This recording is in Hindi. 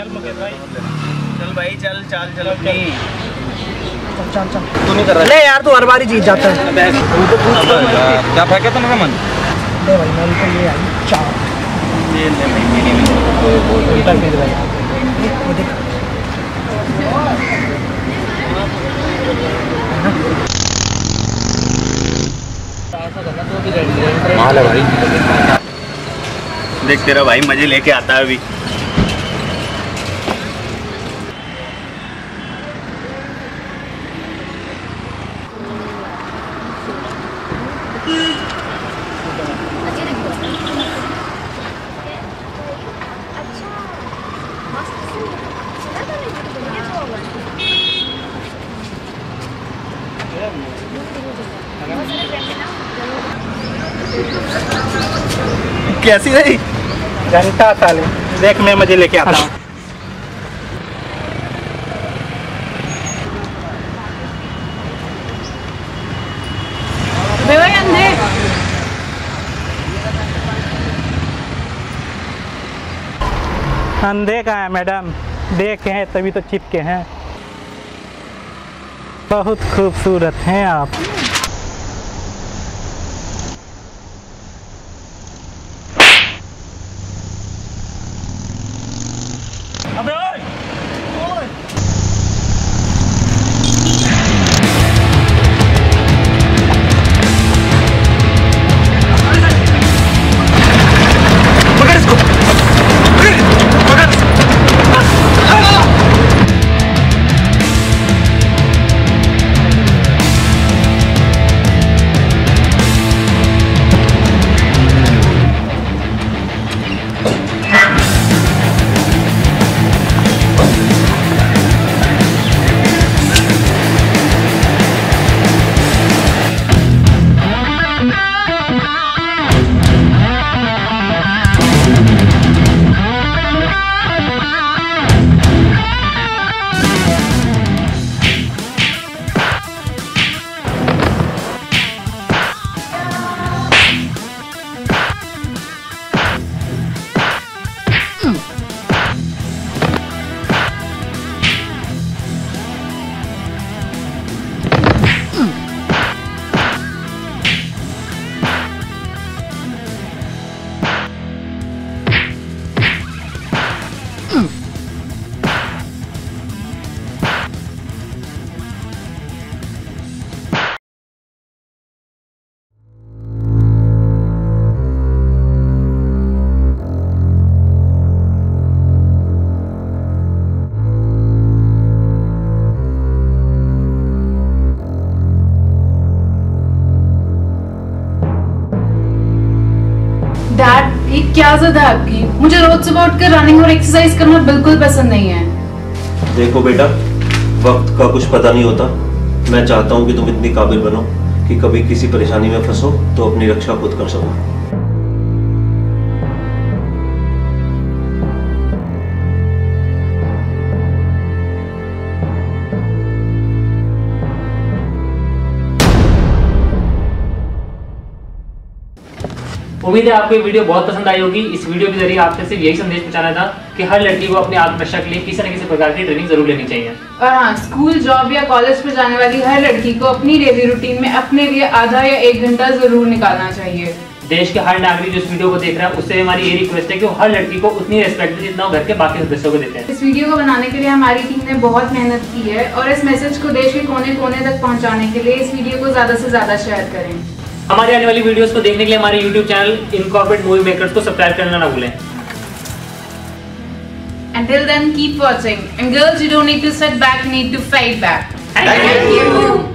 चल मुकेश भाई, चल भाई चल, चल चल चल चल, तू नहीं कर रहा ले यार, तू हर बार ही जीत जाता है। क्या फेंका तुमने मन? ले भाई मेरे को ये आई चार, ले ले भाई मेरी भी तक मेरे भाई। वो देख माल है भाई, देख तेरा भाई मजे लेके आता है अभी। कैसी रही घंटा साले, देख मैं मजे लेके आता हूँ। अंधे कहाँ है मैडम? देखे हैं तभी तो चिपके हैं। बहुत खूबसूरत हैं आप। क्या आदत है आपकी? मुझे रोज सुबह उठकर रनिंग और एक्सरसाइज करना बिल्कुल पसंद नहीं है। देखो बेटा, वक्त का कुछ पता नहीं होता। मैं चाहता हूँ कि तुम इतनी काबिल बनो कि कभी किसी परेशानी में फंसो तो अपनी रक्षा खुद कर सको। उम्मीद है आपको ये वीडियो बहुत पसंद आई होगी। इस वीडियो के जरिए आपसे सिर्फ यही संदेश पहुंचाना था कि हर लड़की को अपने आत्मरक्षा के लिए किसी न किसी प्रकार की ट्रेनिंग जरूर लेनी चाहिए। और हाँ, स्कूल, जॉब या कॉलेज पर जाने वाली हर लड़की को अपनी डेली रूटीन में अपने लिए आधा या एक घंटा जरूर निकालना चाहिए। देश के हर नागरिक जो इस वीडियो को देख रहा है, उससे हमारी ये रिक्वेस्ट है कि हर लड़की को उतनी रिस्पेक्ट जितना घर के बाकी सदस्यों को देते हैं। इस वीडियो को बनाने के लिए हमारी टीम ने बहुत मेहनत की है और इस मैसेज को देश के कोने कोने तक पहुँचाने के लिए इस वीडियो को ज्यादा से ज्यादा शेयर करें। हमारी आने वाली वीडियोस को देखने के लिए हमारे YouTube channel incorporate movie maker को सब्सक्राइब करना ना भूलें। Until then, keep watching. And girls, you don't need to sit back, need to fight back. Thank you.